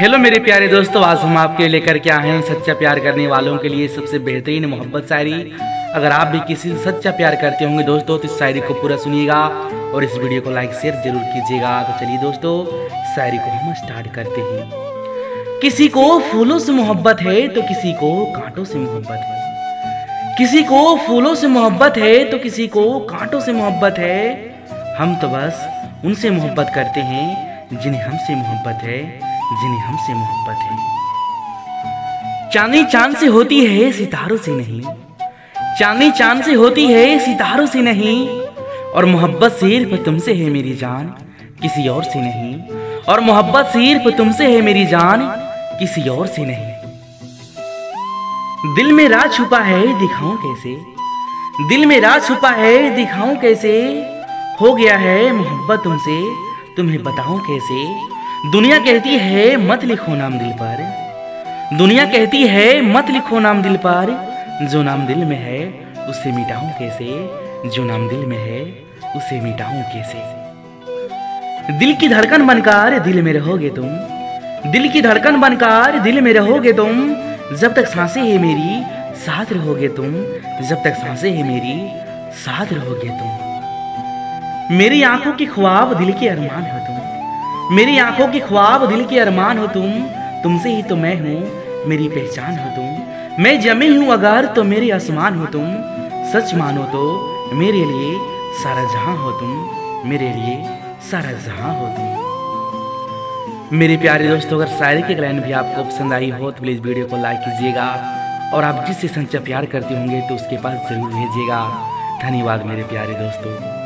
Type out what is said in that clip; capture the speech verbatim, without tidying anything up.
Hello मेरे प्यारे दोस्तों, आज हम आपके लेकर के आए हैं सच्चा प्यार करने वालों के लिए सबसे बेहतरीन मोहब्बत शायरी। अगर आप भी किसी से सच्चा प्यार करते होंगे दोस्तों तो इस शायरी को पूरा सुनिएगा और इस वीडियो को लाइक शेयर जरूर कीजिएगा। तो चलिए दोस्तों शायरी को हम स्टार्ट करते हैं। किसी को फूलों से मोहब्बत है तो किसी को कांटों से मोहब्बत है, किसी को फूलों से मोहब्बत है तो किसी को कांटों से मोहब्बत है। हम तो बस उनसे मोहब्बत करते हैं जिन्हें हमसे मोहब्बत है, जिन्हें हमसे मोहब्बत है। चांदनी चांद से होती है सितारों से नहीं, चांदनी चांद से होती है सितारों से नहीं। और मोहब्बत सिर्फ तुमसे है मेरी जान, किसी और से नहीं। और मोहब्बत सिर्फ तुमसे है मेरी जान, किसी और से नहीं। दिल में राज छुपा है दिखाऊं कैसे, दिल में राज छुपा है दिखाऊं कैसे। हो गया है मोहब्बत तुमसे तुम्हें बताऊं कैसे। दुनिया कहती है मत लिखो नाम दिल पर, दुनिया कहती है मत लिखो नाम दिल पर। जो नाम दिल में है उसे मिटाऊं कैसे, जो नाम दिल में है उसे मिटाऊं कैसे। दिल की धड़कन बनकर दिल में रहोगे तुम, दिल की धड़कन बनकर दिल में रहोगे तुम। जब तक सांसें है मेरी साथ रहोगे तुम, जब तक सांसें है मेरी साथ रहोगे तुम। मेरी आंखों के ख्वाब दिल के अरमान हो तुम, मेरी आंखों की ख्वाब दिल के अरमान हो तुम। तुमसे ही तो मैं हूँ मेरी पहचान हो तुम, मैं जमी हूँ अगर तो मेरे आसमान हो तुम। सच मानो तो मेरे लिए सारा जहां हो तुम, मेरे लिए सारा जहां हो तुम। मेरे प्यारे दोस्तों, अगर शायरी की लाइन भी आपको पसंद आई हो तो प्लीज़ वीडियो को लाइक कीजिएगा और आप जिससे सच्चा प्यार करते होंगे तो उसके पास ज़रूर भेजिएगा। धन्यवाद मेरे प्यारे दोस्तों।